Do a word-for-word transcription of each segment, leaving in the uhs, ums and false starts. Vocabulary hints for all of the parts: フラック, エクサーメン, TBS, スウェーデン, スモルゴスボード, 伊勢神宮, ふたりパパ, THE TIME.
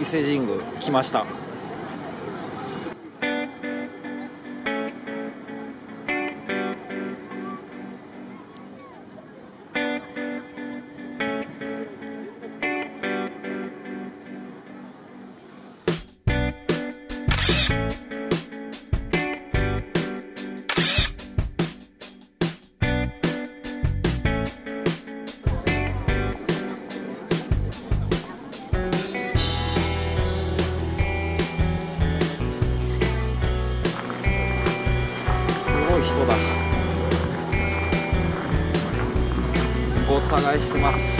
伊勢神宮来ました。ごった返してます。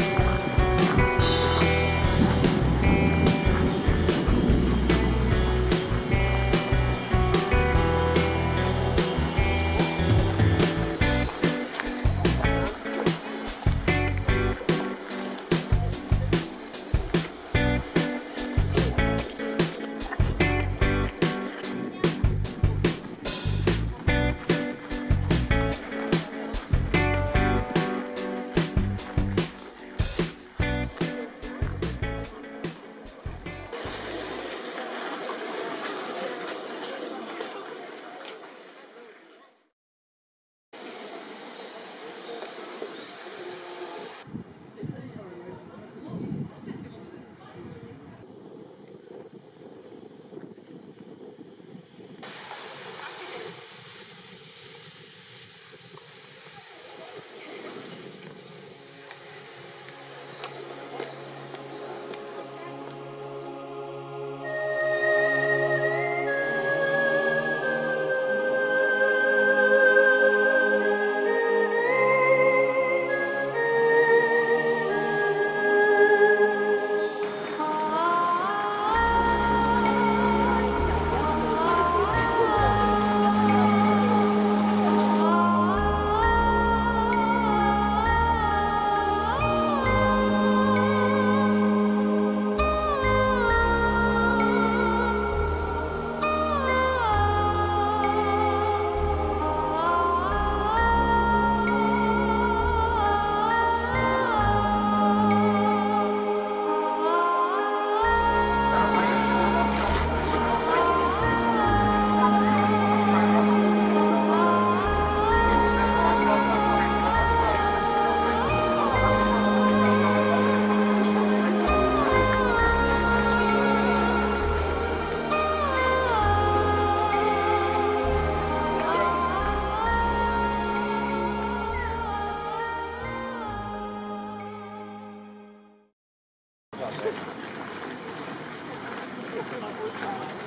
Thank you.